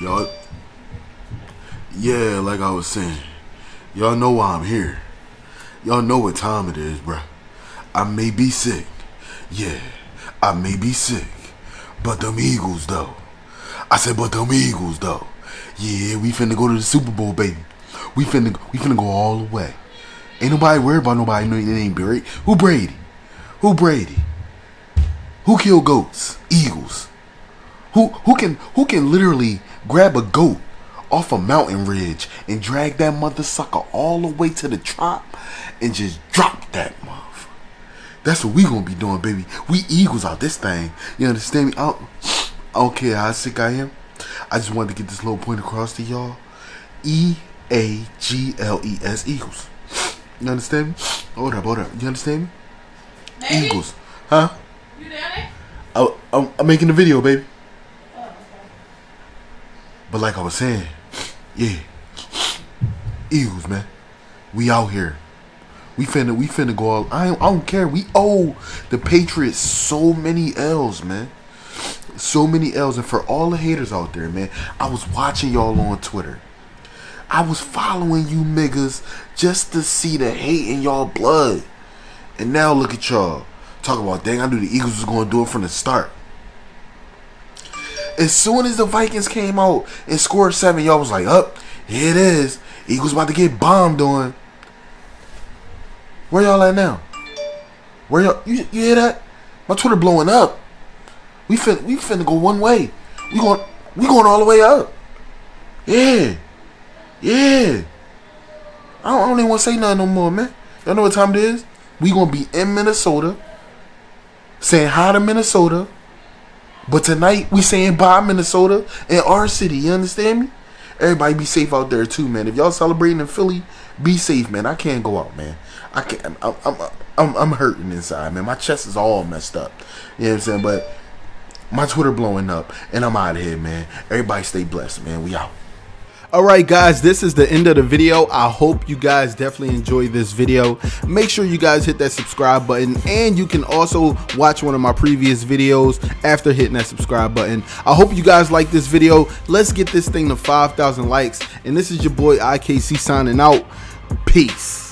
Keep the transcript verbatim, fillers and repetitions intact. Y'all, yeah, like I was saying, y'all know why I'm here. Y'all know what time it is, bruh. I may be sick. Yeah, I may be sick. But them Eagles, though. I said, but them Eagles, though. Yeah, we finna go to the Super Bowl, baby. We finna, we finna go all the way. Ain't nobody worried about nobody. No, it ain't Brady. Who Brady? Who Brady? Who kill goats? Eagles. Who who can who can literally grab a goat off a mountain ridge and drag that mother sucker all the way to the top and just drop that mother? That's what we gonna be doing, baby. We Eagles out this thing. You understand me? I don't, I don't care how sick I am. I just wanted to get this little point across to y'all. E A G L E S Eagles. You understand me? Hold up, hold up. You understand me? Baby? Eagles, huh? You there? I, I'm, I'm making a video, baby. Oh, okay. But like I was saying, yeah, Eagles, man. We out here. We finna, we finna go all. I, I don't care. We owe the Patriots so many L's, man. So many L's, and for all the haters out there, man. I was watching y'all on Twitter. I was following you niggas just to see the hate in y'all blood. And now look at y'all. Talk about, dang, I knew the Eagles was going to do it from the start. As soon as the Vikings came out and scored seven, y'all was like, up, oh, here it is. Eagles about to get bombed on. Where y'all at now? Where y'all? You, you hear that? My Twitter blowing up. We finna, we finna go one way. We going, we going all the way up. Yeah. Yeah. I don't, I don't even want to say nothing no more, man. Y'all know what time it is? We gonna be in Minnesota, saying hi to Minnesota, but tonight we saying bye Minnesota in our city. You understand me? Everybody be safe out there too, man. If y'all celebrating in Philly, be safe, man. I can't go out, man. I can't. I'm I'm I'm, I'm hurting inside, man. My chest is all messed up. You know what I'm saying? But my Twitter blowing up, and I'm out of here, man. Everybody stay blessed, man. We out. Alright guys, this is the end of the video. I hope you guys definitely enjoyed this video. Make sure you guys hit that subscribe button, and you can also watch one of my previous videos after hitting that subscribe button. I hope you guys like this video. Let's get this thing to five thousand likes, and this is your boy I K C signing out. Peace.